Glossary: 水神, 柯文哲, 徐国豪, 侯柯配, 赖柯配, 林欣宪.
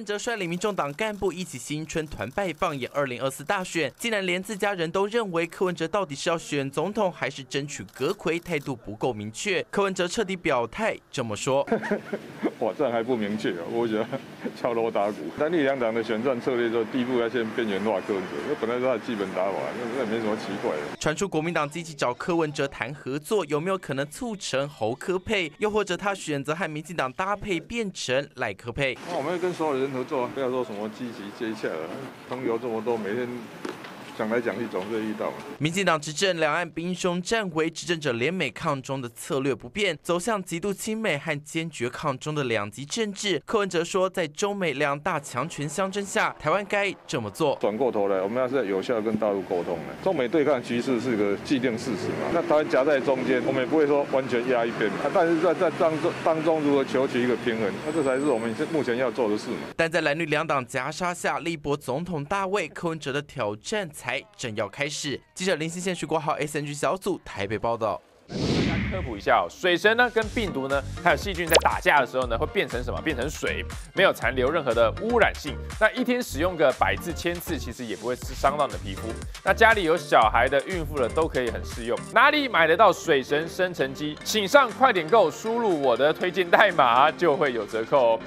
范哲率领民众党干部一起新春团拜放眼2024大选，竟然连自家人都认为柯文哲到底是要选总统还是争取阁揆，态度不够明确。柯文哲彻底表态这么说：“哇，这还不明确哦，我觉得敲锣打鼓。三立两党的选战策略就第一步要先边缘化柯文哲，那本来是他的基本打法，那没什么奇怪的。”传出国民党积极找柯文哲谈合作，有没有可能促成侯柯配？又或者他选择和民进党搭配，变成赖柯配？我们要跟所有人合作，不要说什么积极接洽了，通邮这么多，每天讲来讲去总是遇到。民进党执政，两岸兵凶战危，执政者联美抗中的策略不变，走向极度亲美和坚决抗中的两极政治。柯文哲说，在中美两大强权相争下，台湾该这么做。转过头来，我们要是有效跟大陆沟通呢。中美对抗局势是个既定事实嘛，那台湾夹在中间，我们也不会说完全压一边嘛。但是在当中如何求取一个平衡，那这才是我们目前要做的事嘛。但在蓝绿两党夹杀下，力搏总统大位，柯文哲的挑战才正要开始。记者林欣宪、徐国豪 ，SNG 小组台北报道。跟大家科普一下哦，水神呢跟病毒呢还有细菌在打架的时候呢，会变成什么？变成水，没有残留任何的污染性。那一天使用个100至1000次，其实也不会伤到你的皮肤。那家里有小孩的、孕妇的都可以很适用。哪里买得到水神生成机？请上快点购，输入我的推荐代码就会有折扣哦。